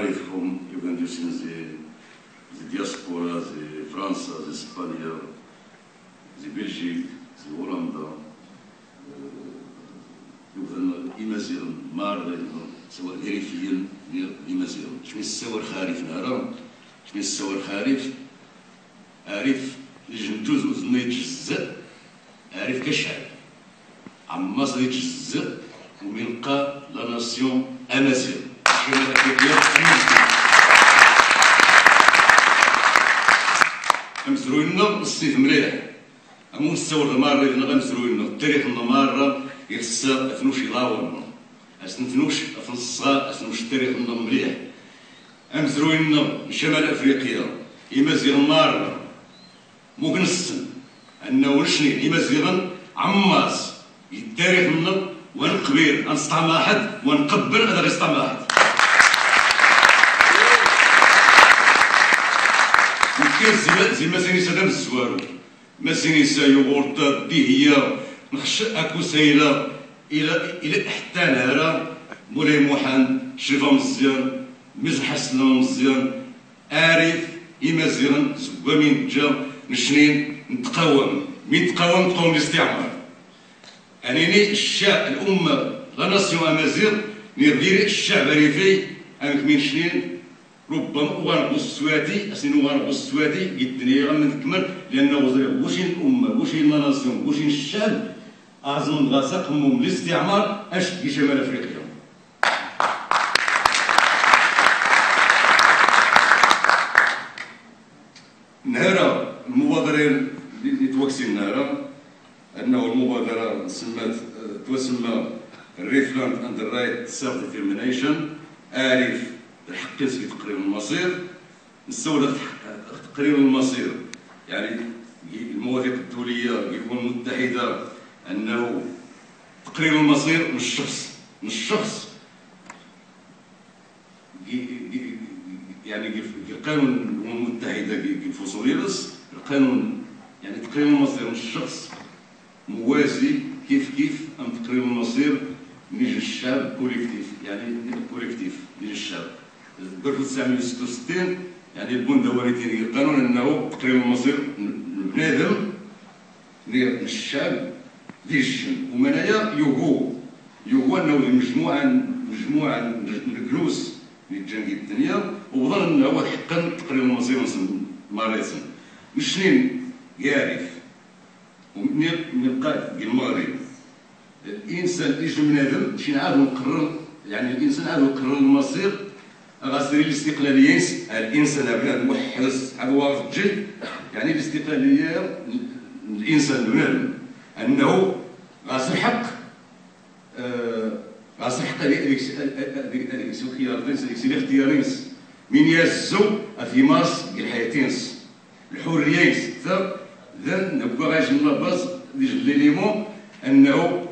ريفهم. You can do things the diaspora, the France, the Spain, the Belgium, the Holland. يمكن إمازيغ مارد سواء إريفيين غير إمازيغ. شمن السور خارف نهران شمن السور خارف عارف جنتوز وزني تجزا عارف كشعب عماص يتجزا ويلقى لا ناسيون أمازيغ. أمسرو لنا الصيف مليح أمو السور مارد أمسرو لنا التاريخ مارد يرسى أثنوش يلاوم أثنوش أثنصا أثنوش تاريخ مليح أمزروين شمال أفريقيا إمازيغ مار مكنسن أنه ونشني إمازيغ عماس التاريخ منا ونقبير أنسطعمها حد ونقبل هذا غير سطعمها حد وكاين زي ما سينيسا دام الزوارو ما سينيسا يوغورطا ديهيا نخش اكو سايله الى حتى نهار مولاي موحان شريفه مزيان مزحه سلام مزيان عارف امازيغن زوا من جا نشنين نتقاوم من تقاوم تقوم الاستعمار انني الشعب الامه لا ناسيون امازيغ ندير الشعب الريفي انك من شنين ربما وغنبوس السوادي اسنو وغنبوس السوادي الدنيا غنكمل لانه واش الامه واش لا ناسيون واش الشعب أعظم غاسق هموم الاستعمار أشد شمال أفريقيا. نهار المبادرة اللي توكسي نهار أنه المبادرة سمات تسمى ريفلاند أند رايت سيلف ديتيرمينيشن أعرف الحق في تقرير المصير نستولى تقرير المصير يعني المواثيق الدولية الأمم المتحدة أنه تقرير المصير من الشخص يعني في القانون الأمم المتحدة في فصول يلس القانون يعني تقرير المصير من الشخص موازي كيف أم تقرير المصير من الشعب كوليكتيف يعني كوليكتيف من الشعب ضرب 1966 يعني البون دواليتي القانون أنه تقرير المصير من بنادم الشعب ديال الجن ومنايا يوغو انه مجموعه من الكنوز اللي جان ديال الدنيا وظن انه حقا تقرير المصير ماريسن مشنين يعرف ومن قائد ديال المغرب الانسان اللي جا من هذا باش نعاودو نقرر يعني الانسان عاد يقرر المصير غاسير الاستقلاليه الانسان بلا موحد صحاب واقف جد يعني الاستقلاليه الانسان بنادم انه غاسحق هذيك الخيارات هذيك الاختيارات من ياسو اثيماس الحياتينس الحريات ذا نبقى غاجمنا باز ديال ليليمون انه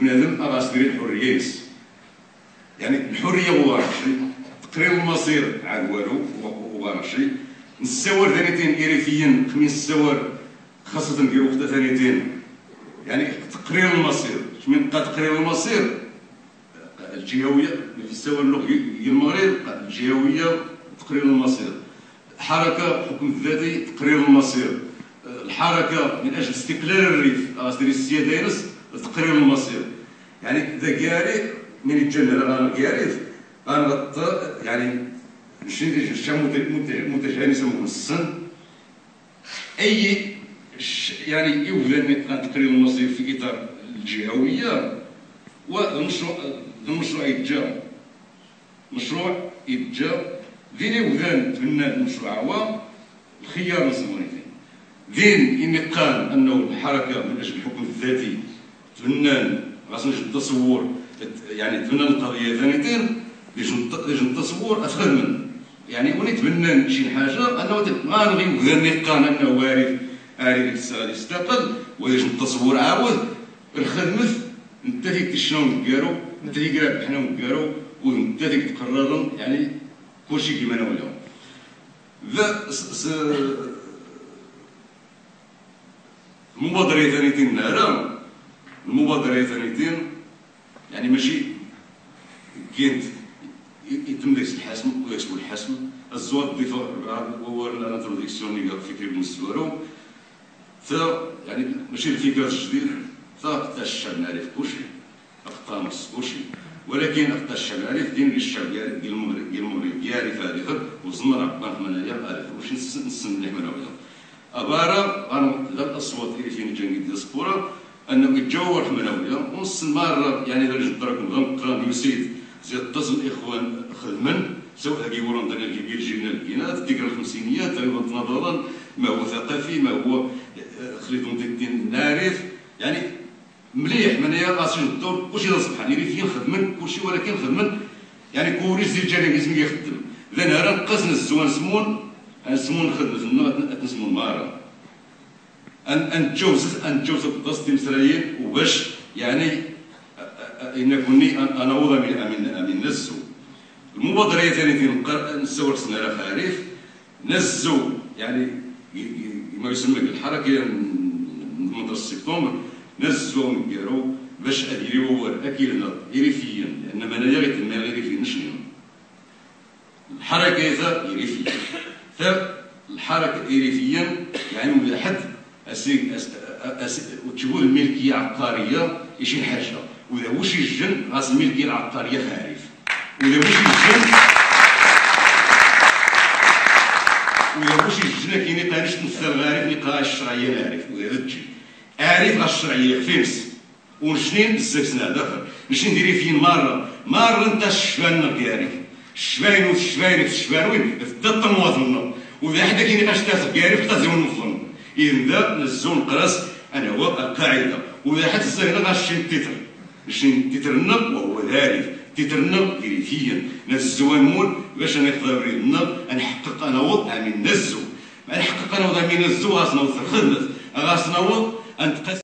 بنادم غاسدير الحريات يعني الحريه وغاشي تقرير المصير عاد والو وغاشي نساور ثانيتين ايريفيين خمين السوار خاصه نديرو وقت ثانيتين يعني تقرير المصير من قد تقرير المصير الجهويه في السوى اللغوي المغرب الجهويه تقرير المصير حركه حكم الذاتي تقرير المصير الحركه من اجل استقلال الريف غادير السيادينس تقرير المصير يعني ذا كاري من الجنه راه كاري انا يعني نشيل الشام متجانسه من السن اي يعني يوجد تقرير المصير في اطار الجهويه والمشروع يتجا ذين يوجد تبنى المشروع هو الخيار المصريين ذين ان قال انه الحركه من اجل الحكم الذاتي تبنى غاسنش التصور يعني تبنى القضيه ثانيتين ليش التصور اخذ من يعني وني تبنى شي حاجه انه ما غير قال انه وارث عارف السؤال يستقل ويجي التصور عاود الخدمه انت فيك شنو نديرو انت فيك راه حنا نديرو وانت فيك تقرر يعني كلشي كيما انا ولا ذا المبادره ثانيتين نهار يعني ماشي كاين يتم ليس الحسم ويشمل الحسم الزوار الضفه هو الانتروديكسيون اللي فكري بالنسبه لهم. ف يعني ماشي الفكره الجديده، فقط الشعب العريف كلشي، القاموس كلشي، ولكن قطاع الشعب العريف دين للشعب ديال المغرب، ديال المغرب يعرف هذه غير وزمر عباك منايا عارف واش نسمي حنا وياه. أبارة غنوض الأصوات اللي فين جاني الديسبورا أنه يتجاور حملاوية ونستمر يعني إلا جد راكم غنقرا يسيد زيد الطاس الإخوان خدما سواء كيورون داك الكبير جينا البينات ذكرى الخمسينيات نظرا ما هو ثقافي ما هو خليطهم ديال الدين العريف يعني مليح منايا قاسي الدور كلشي سبحان الله فين خدما كلشي ولكن خدما يعني كوريس ديال الجناكيزم كيخدم ذا نهار نقصنا الزوان سمون أنسمون خدمة النوع أتنسمو المهارة أن تجوز القصد المصريين وباش يعني إن كوني أنا وضع من نزو المبادرة الثانية ديال نسور سنة الخريف نزو يعني ما يسمى بالحركة من 18 سبتمبر نزو نديرو باش أديرو أكلنا إريفيا لأن منايا غيتما إريفيا نشنو الحركة ذا إريفيا الحركة الإريفية يعني من حد تقول الملكية عقارية شي حاجة وإذا واش الجن راس الملكية العقارية في العريف وإذا واش الجن كاين قانون تمثل العريف نقاش الشرعية العريف وإذا تجي عريف الشرعية فينس ونشنين بزاف سنة داخل نشنين ديري فين مرة أنت الشبان ديالك الشباين والشباين في الشباوين حتى تنواضنا وإذا حدا كيناقش تاسف كيعرف حتى زيون نوصلنا إذا نزو نقراس أنا هو القاعدة وإذا حد الزهرة غنشري التيتر نشري التيتر النب وهو الهارف التيتر النب إريفيا نزو نمول باش أنا نقدر النب نحقق أنا وضع من نزو نحقق أنا وضع من نزو غاسنوض في الخدمة غاسنوض أنتقاس